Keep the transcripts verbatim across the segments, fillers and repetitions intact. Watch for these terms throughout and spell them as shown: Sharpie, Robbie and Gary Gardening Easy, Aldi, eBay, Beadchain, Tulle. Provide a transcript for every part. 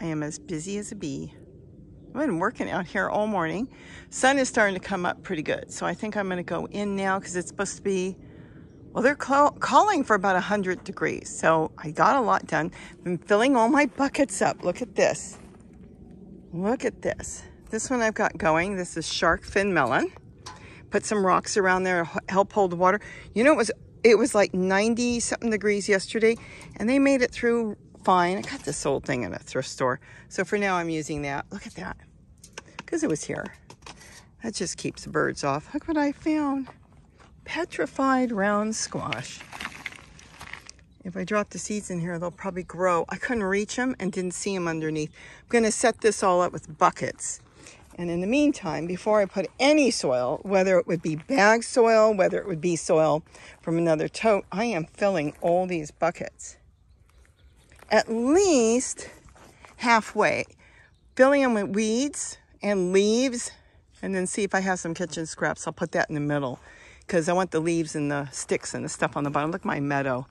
I am as busy as a bee. I've been working out here all morning. Sun is starting to come up pretty good, so I think I'm going to go in now because it's supposed to be, well, they're calling for about one hundred degrees, so I got a lot done. I'm filling all my buckets up. Look at this. Look at this. This one I've got going. This is shark fin melon. Put some rocks around there to help hold the water. You know, it was it was like ninety something degrees yesterday, and they made it through fine. I got this old thing in a thrift store, so for now I'm using that. Look at that, because it was here. That just keeps the birds off. Look what I found. Petrified round squash. If I drop the seeds in here, they'll probably grow. I couldn't reach them and didn't see them underneath. I'm going to set this all up with buckets. And in the meantime, before I put any soil, whether it would be bag soil, whether it would be soil from another tote, I am filling all these buckets. At least halfway. Filling them with weeds and leaves, and then see if I have some kitchen scraps. I'll put that in the middle because I want the leaves and the sticks and the stuff on the bottom. Look at my meadow.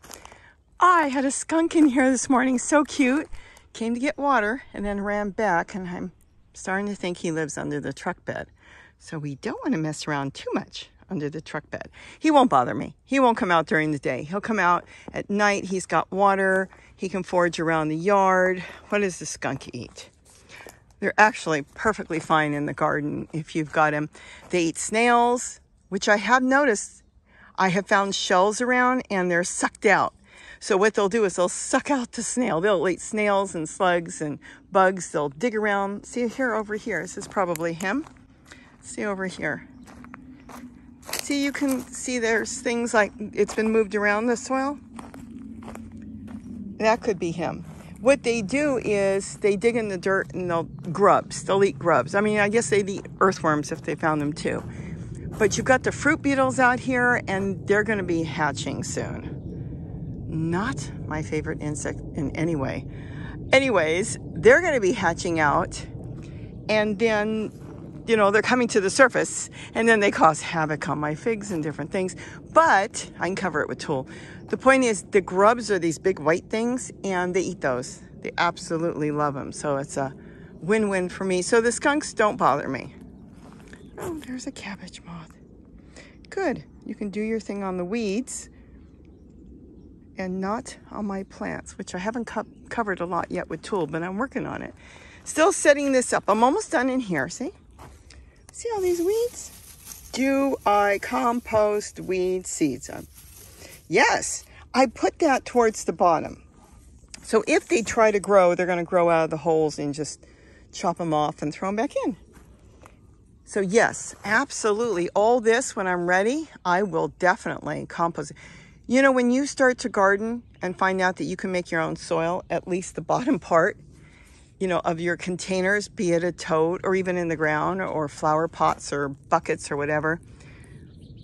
I had a skunk in here this morning. So cute. Came to get water and then ran back, and I'm starting to think he lives under the truck bed. So we don't want to mess around too much under the truck bed. He won't bother me. He won't come out during the day. He'll come out at night. He's got water. He can forage around the yard. What does the skunk eat? They're actually perfectly fine in the garden if you've got them. They eat snails, which I have noticed. I have found shells around and they're sucked out. So what they'll do is they'll suck out the snail. They'll eat snails and slugs and bugs. They'll dig around. See here, over here. This is probably him. See over here. See, you can see there's things like it's been moved around the soil. That could be him. What they do is they dig in the dirt and they'll grubs. They'll eat grubs. I mean, I guess they'd eat earthworms if they found them too. But you've got the fruit beetles out here and they're going to be hatching soon. Not my favorite insect in any way. Anyways, they're going to be hatching out, and then, you know, they're coming to the surface, and then they cause havoc on my figs and different things. But I can cover it with tulle. The point is the grubs are these big white things, and they eat those. They absolutely love them. So it's a win-win for me. So the skunks don't bother me. Oh, there's a cabbage moth. Good. You can do your thing on the weeds and not on my plants, which I haven't co covered a lot yet with tulle, but I'm working on it. Still setting this up. I'm almost done in here, see? See all these weeds? Do I compost weed seeds? I'm, yes, I put that towards the bottom. So if they try to grow, they're gonna grow out of the holes and just chop them off and throw them back in. So yes, absolutely. All this, when I'm ready, I will definitely compost it. You know, when you start to garden and find out that you can make your own soil, at least the bottom part, you know, of your containers, be it a tote or even in the ground or flower pots or buckets or whatever,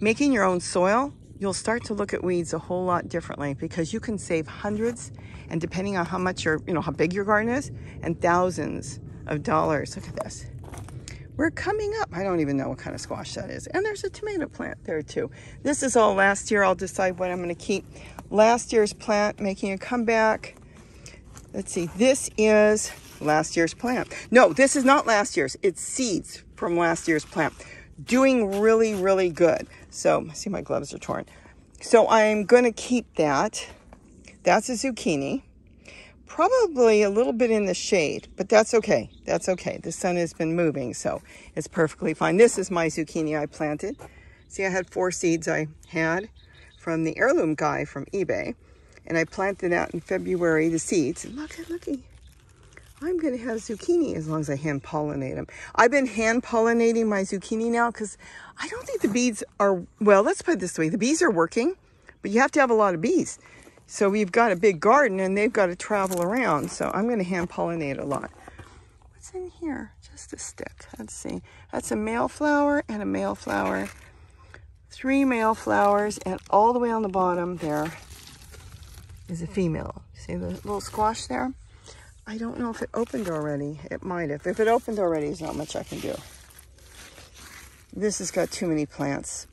making your own soil, you'll start to look at weeds a whole lot differently because you can save hundreds and, depending on how much your, you know, how big your garden is, and thousands of dollars. Look at this. We're coming up. I don't even know what kind of squash that is. And there's a tomato plant there too. This is all last year. I'll decide what I'm going to keep. Last year's plant making a comeback. Let's see. This is last year's plant. No, this is not last year's. It's seeds from last year's plant. Doing really, really good. So, see, my gloves are torn. So I'm going to keep that. That's a zucchini. Probably a little bit in the shade, but that's okay. That's okay. The sun has been moving, so it's perfectly fine. This is my zucchini I planted. See, I had four seeds I had from the heirloom guy from eBay, and I planted that in February, the seeds. And look, looky. I'm going to have zucchini as long as I hand-pollinate them. I've been hand-pollinating my zucchini now because I don't think the bees are, well, let's put it this way. The bees are working, but you have to have a lot of bees. So we've got a big garden and they've got to travel around. So I'm going to hand pollinate a lot. What's in here? Just a stick. Let's see. That's a male flower and a male flower. Three male flowers, and all the way on the bottom there is a female. See the little squash there? I don't know if it opened already. It might have. If it opened already, there's not much I can do. This has got too many plants.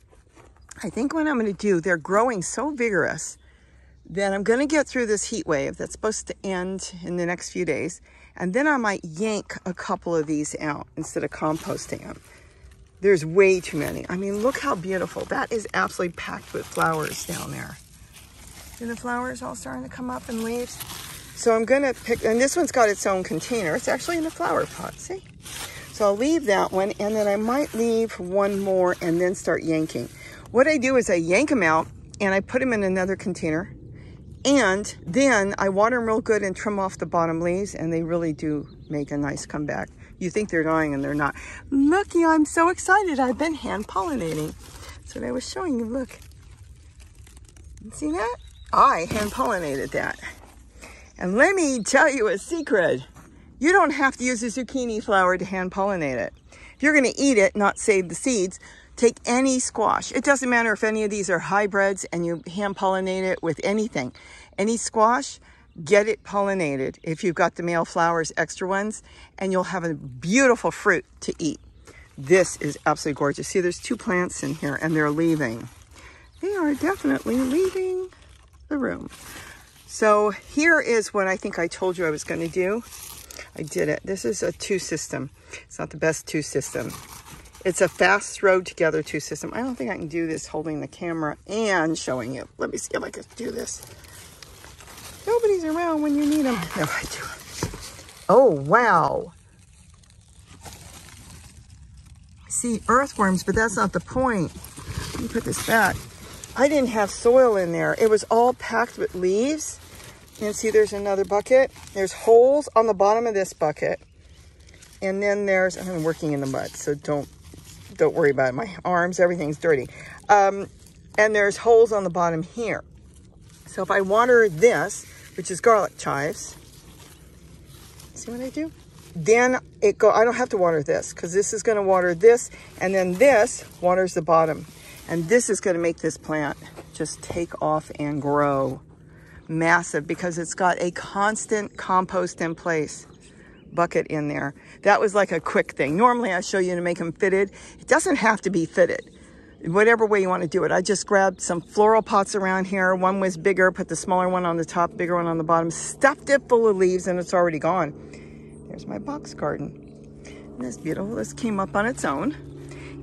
I think what I'm going to do, they're growing so vigorous. Then I'm going to get through this heat wave that's supposed to end in the next few days, And then I might yank a couple of these out instead of composting them. There's way too many. I mean, look how beautiful. That is absolutely packed with flowers down there. And the flowers all starting to come up in leaves. So I'm gonna pick, and this one's got its own container. It's actually in a flower pot, see? So I'll leave that one, and then I might leave one more and then start yanking. What I do is I yank them out and I put them in another container. And then I water them real good and trim off the bottom leaves, and they really do make a nice comeback. You think they're dying and they're not. Looky, I'm so excited. I've been hand pollinating. That's what I was showing you, look. See that? I hand pollinated that. And let me tell you a secret. You don't have to use a zucchini flower to hand pollinate it. If you're gonna eat it, not save the seeds, take any squash. It doesn't matter if any of these are hybrids and you hand pollinate it with anything. Any squash, get it pollinated. If you've got the male flowers, extra ones, and you'll have a beautiful fruit to eat. This is absolutely gorgeous. See, there's two plants in here and they're leaving. They are definitely leaving the room. So here is what I think I told you I was going to do. I did it. This is a two system. It's not the best two system. It's a fast row together two system. I don't think I can do this holding the camera and showing you. Let me see if I can do this. Nobody's around when you need them. No, I do. Oh, wow. See, earthworms, but that's not the point. Let me put this back. I didn't have soil in there. It was all packed with leaves. And see, there's another bucket. There's holes on the bottom of this bucket. And then there's, I'm working in the mud, so don't Don't worry about it. My arms, everything's dirty. Um, and there's holes on the bottom here. So if I water this, which is garlic chives, see what I do? Then it go, I don't have to water this because this is gonna water this, and then this waters the bottom. And this is gonna make this plant just take off and grow massive because it's got a constant compost in place. Bucket in there. That was like a quick thing. Normally I show you to make them fitted. It doesn't have to be fitted. Whatever way you want to do it. I just grabbed some floral pots around here. One was bigger, put the smaller one on the top, bigger one on the bottom, stuffed it full of leaves, and it's already gone. There's my box garden. And that's beautiful. This came up on its own.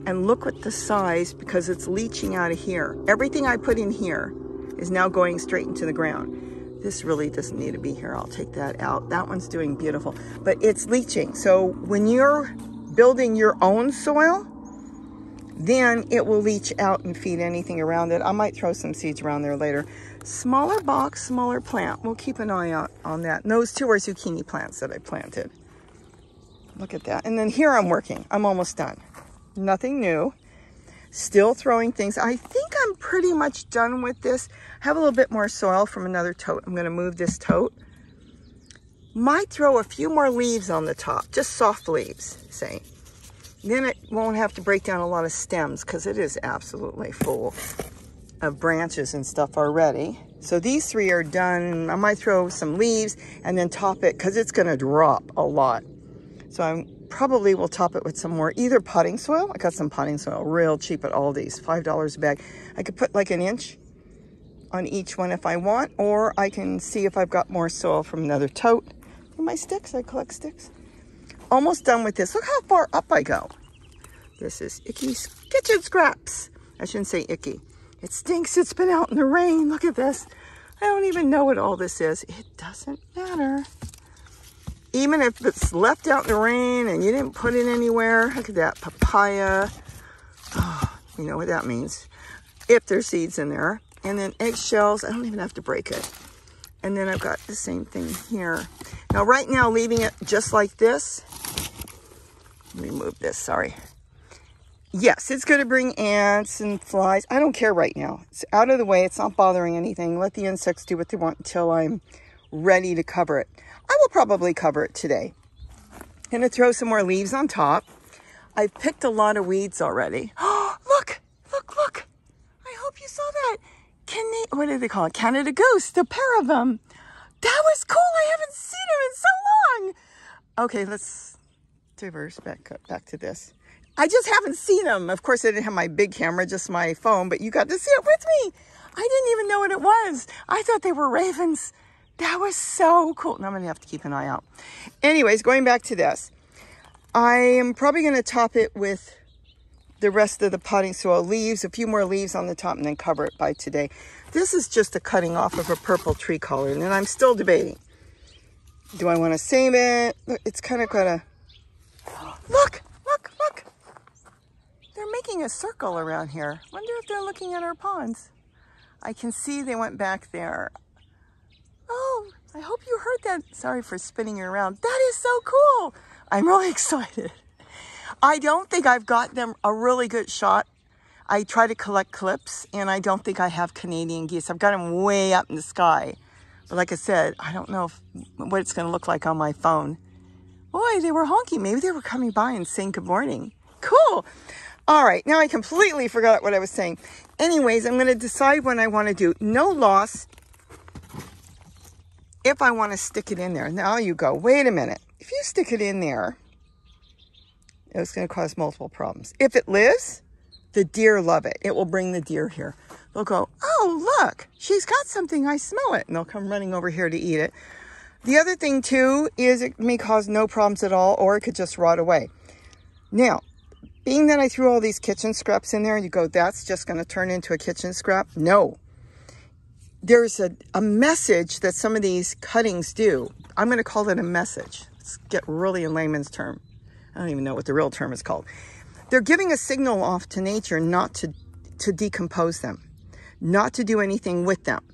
And look at the size because it's leaching out of here. Everything I put in here is now going straight into the ground. This really doesn't need to be here. I'll take that out. That one's doing beautiful, but it's leaching. So when you're building your own soil, then it will leach out and feed anything around it. I might throw some seeds around there later. Smaller box, smaller plant. We'll keep an eye out on that. And those two are zucchini plants that I planted. Look at that. And then here I'm working. I'm almost done. Nothing new. Still throwing things. I think I'm pretty much done with this. I have a little bit more soil from another tote. I'm going to move this tote. Might throw a few more leaves on the top, just soft leaves, say. Then it won't have to break down a lot of stems because it is absolutely full of branches and stuff already. So these three are done. I might throw some leaves and then top it because it's going to drop a lot. So I'm probably will top it with some more either potting soil. I got some potting soil real cheap at Aldi's, five dollars a bag. I could put like an inch on each one if I want, or I can see if I've got more soil from another tote. And my sticks, I collect sticks. Almost done with this. Look how far up I go. This is Icky's kitchen scraps. I shouldn't say icky. It stinks. It's been out in the rain. Look at this. I don't even know what all this is. It doesn't matter. Even if it's left out in the rain and you didn't put it anywhere, look at that papaya. Oh, you know what that means. If there's seeds in there. And then eggshells, I don't even have to break it. And then I've got the same thing here. Now, right now, leaving it just like this. Let me move this, sorry. Yes, it's going to bring ants and flies. I don't care right now. It's out of the way. It's not bothering anything. Let the insects do what they want until I'm ready to cover it. I will probably cover it today. I'm gonna throw some more leaves on top. I've picked a lot of weeds already. Oh, look, look, look. I hope you saw that. Can they, what do they call it? Canada goose, the pair of them. That was cool. I haven't seen them in so long. Okay, let's diverse back up, back to this. I just haven't seen them. Of course, I didn't have my big camera, just my phone, but you got to see it with me. I didn't even know what it was. I thought they were ravens. That was so cool. Now I'm going to have to keep an eye out. Anyways, going back to this, I am probably going to top it with the rest of the potting soil leaves, a few more leaves on the top, and then cover it by today. This is just a cutting off of a purple tree collar, and I'm still debating. Do I want to save it? It's kind of got a... Look, look, look. They're making a circle around here. Wonder if they're looking at our ponds. I can see they went back there. Oh, I hope you heard that. Sorry for spinning you around. That is so cool. I'm really excited. I don't think I've got them a really good shot. I try to collect clips, and I don't think I have Canadian geese. I've got them way up in the sky. But like I said, I don't know if, what it's going to look like on my phone. Boy, they were honking. Maybe they were coming by and saying good morning. Cool. All right. Now I completely forgot what I was saying. Anyways, I'm going to decide what I want to do. No loss if I want to stick it in there. Now you go, wait a minute. If you stick it in there, it's going to cause multiple problems. If it lives, the deer love it. It will bring the deer here. They'll go, oh, look, she's got something. I smell it. And they'll come running over here to eat it. The other thing, too, is it may cause no problems at all, or it could just rot away. Now, being that I threw all these kitchen scraps in there, and you go, that's just going to turn into a kitchen scrap? No. There's a, a message that some of these cuttings do. I'm going to call it a message. Let's get really in layman's term. I don't even know what the real term is called. They're giving a signal off to nature not to, to decompose them, not to do anything with them.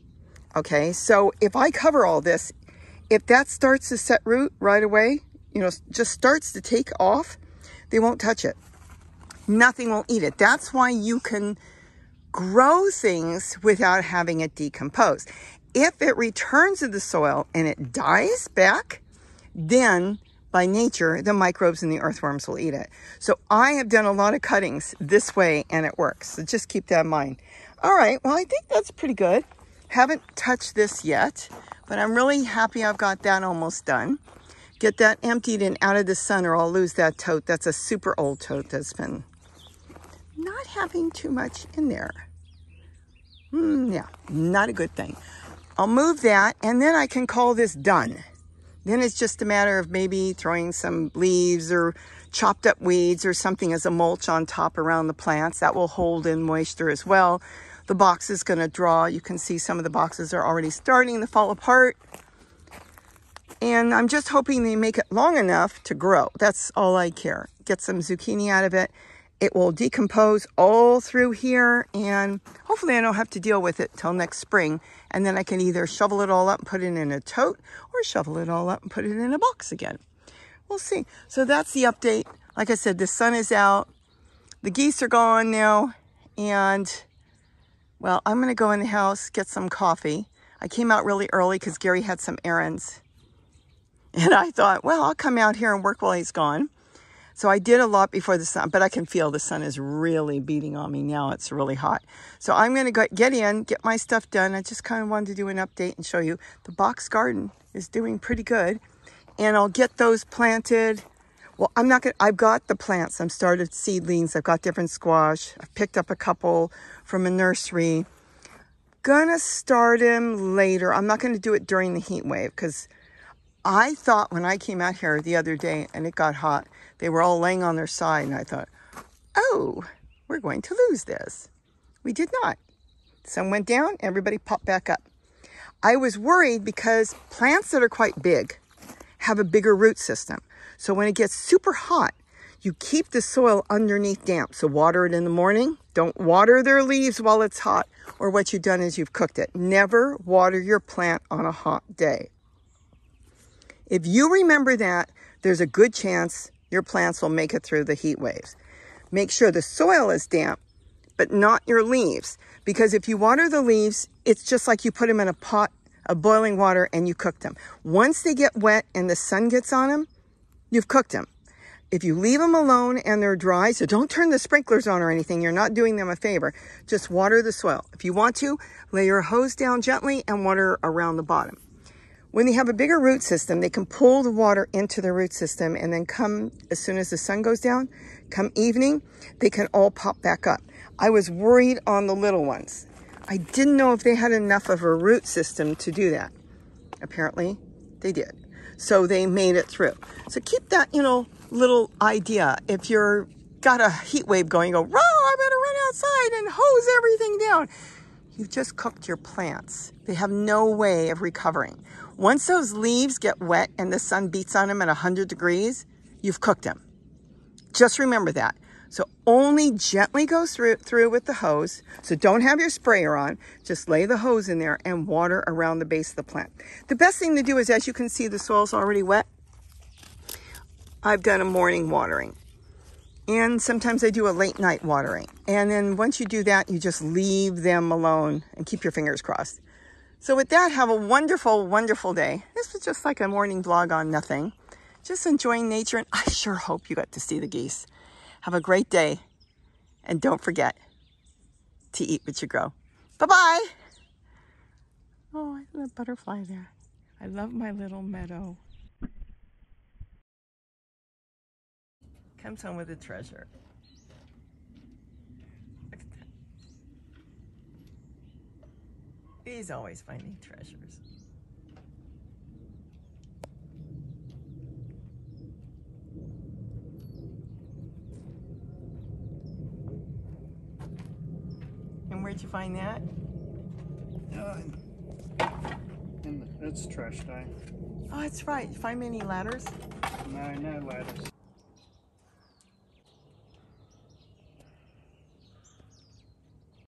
Okay, so if I cover all this, if that starts to set root right away, you know, just starts to take off, they won't touch it. Nothing will eat it. That's why you can grow things without having it decompose. If it returns to the soil and it dies back, then by nature, the microbes and the earthworms will eat it. So I have done a lot of cuttings this way, and it works. So just keep that in mind. All right, well, I think that's pretty good. Haven't touched this yet, but I'm really happy I've got that almost done. Get that emptied and out of the sun, or I'll lose that tote. That's a super old tote that's been not having too much in there. Mm, yeah, not a good thing. I'll move that, and then I can call this done. Then it's just a matter of maybe throwing some leaves or chopped up weeds or something as a mulch on top around the plants. That will hold in moisture as well. The box is going to draw. You can see some of the boxes are already starting to fall apart. And I'm just hoping they make it long enough to grow. That's all I care. Get some zucchini out of it. It will decompose all through here, and hopefully I don't have to deal with it till next spring. And then I can either shovel it all up and put it in a tote, or shovel it all up and put it in a box again. We'll see. So that's the update. Like I said, the sun is out. The geese are gone now. And, well, I'm going to go in the house, get some coffee. I came out really early because Gary had some errands. And I thought, well, I'll come out here and work while he's gone. So I did a lot before the sun, but I can feel the sun is really beating on me now. It's really hot. So I'm going to get in, get my stuff done. I just kind of wanted to do an update and show you. The box garden is doing pretty good. And I'll get those planted. Well, I'm not going to, I've got the plants. I've started seedlings. I've got different squash. I've picked up a couple from a nursery. Going to start them later. I'm not going to do it during the heat wave because I thought when I came out here the other day and it got hot, they were all laying on their side, and I thought, oh, we're going to lose this. We did not. Sun went down, everybody popped back up. I was worried because plants that are quite big have a bigger root system. So when it gets super hot, you keep the soil underneath damp. So water it in the morning. Don't water their leaves while it's hot, or what you've done is you've cooked it. Never water your plant on a hot day. If you remember that, there's a good chance your plants will make it through the heat waves. Make sure the soil is damp, but not your leaves. Because if you water the leaves, it's just like you put them in a pot of boiling water and you cook them. Once they get wet and the sun gets on them, you've cooked them. If you leave them alone and they're dry, so don't turn the sprinklers on or anything, you're not doing them a favor. Just water the soil. If you want to, lay your hose down gently and water around the bottom. When they have a bigger root system, they can pull the water into the root system, and then come as soon as the sun goes down, come evening, they can all pop back up. I was worried on the little ones. I didn't know if they had enough of a root system to do that. apparently they did. So they made it through. So keep that, you know, little idea. If you're got a heat wave going, go, "Row, I better run outside and hose everything down." You've just cooked your plants. They have no way of recovering. Once those leaves get wet and the sun beats on them at one hundred degrees, you've cooked them. Just remember that. So only gently go through, through with the hose. So don't have your sprayer on. Just lay the hose in there and water around the base of the plant. The best thing to do is, as you can see, the soil's already wet. I've done a morning watering. And sometimes I do a late night watering. And then once you do that, you just leave them alone and keep your fingers crossed. So with that, have a wonderful, wonderful day. This was just like a morning vlog on nothing. Just enjoying nature, and I sure hope you got to see the geese. Have a great day, and don't forget to eat what you grow. Bye-bye. Oh, I love a butterfly there. I love my little meadow. Comes home with a treasure. Look at that. He's always finding treasures. And where'd you find that? Uh, in the, it's trash time. Oh, that's right. You find many ladders? No, no ladders.